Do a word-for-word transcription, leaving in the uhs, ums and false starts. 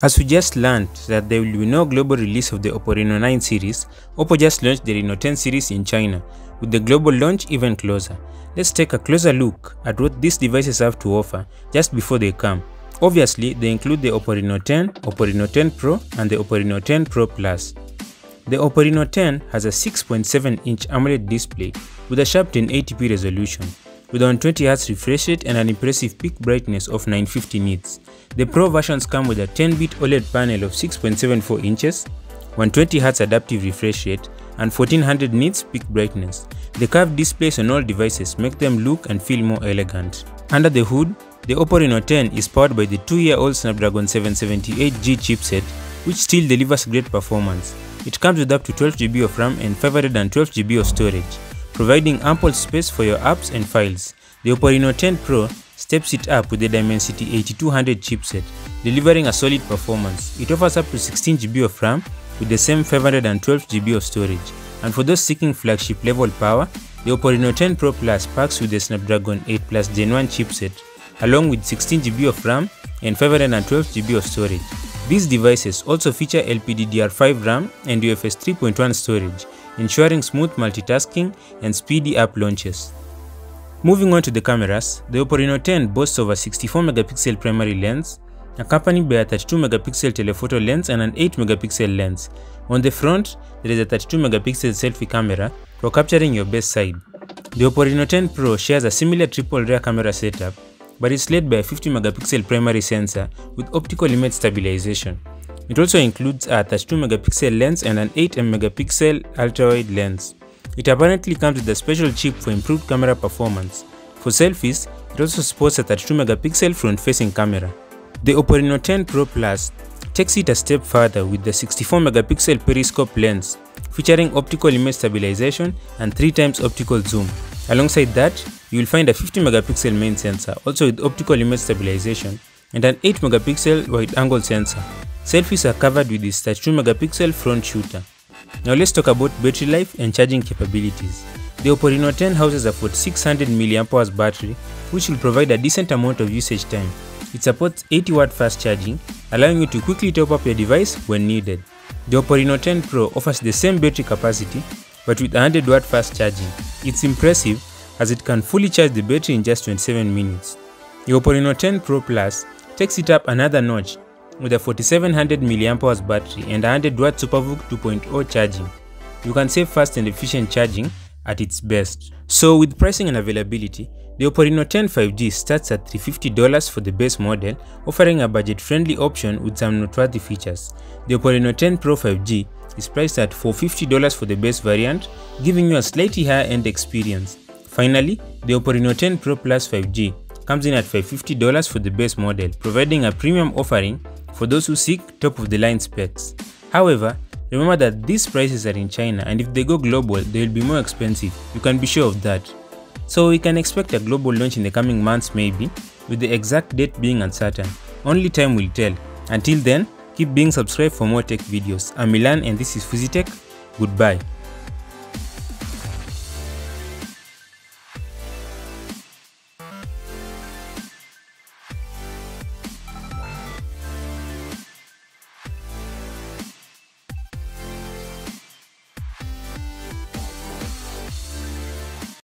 As we just learned that there will be no global release of the Oppo Reno nine series, Oppo just launched the Reno ten series in China, with the global launch even closer. Let's take a closer look at what these devices have to offer just before they come. Obviously, they include the Oppo Reno ten, Oppo Reno ten Pro and the Oppo Reno ten Pro plus. The Oppo Reno ten has a six point seven inch AMOLED display with a sharp ten eighty p resolution, with a one hundred twenty hertz refresh rate and an impressive peak brightness of nine fifty nits. The Pro versions come with a ten bit OLED panel of six point seven four inches, one hundred twenty hertz adaptive refresh rate, and fourteen hundred nits peak brightness. The curved displays on all devices make them look and feel more elegant. Under the hood, the Oppo Reno ten is powered by the two year old Snapdragon seven seventy-eight G chipset, which still delivers great performance. It comes with up to twelve gigabytes of RAM and five hundred twelve gigabytes of storage, providing ample space for your apps and files. The Oppo Reno ten Pro steps it up with the Dimensity eighty-two hundred chipset, delivering a solid performance. It offers up to sixteen gigabytes of RAM with the same five hundred twelve gigabytes of storage. And for those seeking flagship level power, the Oppo Reno ten Pro Plus packs with the Snapdragon eight plus gen one chipset, along with sixteen gigabytes of RAM and five hundred twelve gigabytes of storage. These devices also feature L P D D R five RAM and U F S three point one storage, ensuring smooth multitasking and speedy app launches. Moving on to the cameras, the Oppo Reno ten boasts of a sixty-four megapixel primary lens, accompanied by a thirty-two megapixel telephoto lens and an eight megapixel lens. On the front, there is a thirty-two megapixel selfie camera for capturing your best side. The Oppo Reno ten Pro shares a similar triple rear camera setup, but it's led by a fifty megapixel primary sensor with optical image stabilization. It also includes a thirty-two megapixel lens and an eight megapixel ultra-wide lens. It apparently comes with a special chip for improved camera performance. For selfies, it also sports a thirty-two megapixel front-facing camera. The Oppo Reno ten Pro Plus takes it a step further with the sixty-four megapixel periscope lens, featuring optical image stabilization and three times optical zoom. Alongside that, you will find a fifty megapixel main sensor, also with optical image stabilization, and an eight megapixel wide-angle sensor. Selfies are covered with this thirty-two megapixel front shooter. Now let's talk about battery life and charging capabilities. The Oppo Reno ten houses a forty-six hundred milliamp hour battery, which will provide a decent amount of usage time. It supports eighty watt fast charging, allowing you to quickly top up your device when needed. The Oppo Reno ten Pro offers the same battery capacity, but with one hundred watt fast charging. It's impressive as it can fully charge the battery in just twenty-seven minutes. The Oppo Reno ten Pro Plus takes it up another notch with a forty-seven hundred milliamp hour battery and one hundred watt SuperVOOC two point oh charging. You can save fast and efficient charging at its best. So with pricing and availability, the Oppo Reno ten five G starts at three hundred fifty dollars for the base model, offering a budget-friendly option with some noteworthy features. The Oppo Reno ten Pro five G is priced at four hundred fifty dollars for the base variant, giving you a slightly higher-end experience. Finally, the Oppo Reno ten Pro Plus five G comes in at five hundred fifty dollars for the base model, providing a premium offering for those who seek top-of-the-line specs. However, remember that these prices are in China, and if they go global, they will be more expensive. You can be sure of that. So we can expect a global launch in the coming months maybe, with the exact date being uncertain. Only time will tell. Until then, keep being subscribed for more tech videos. I'm Milan and this is FweezyTech. Goodbye.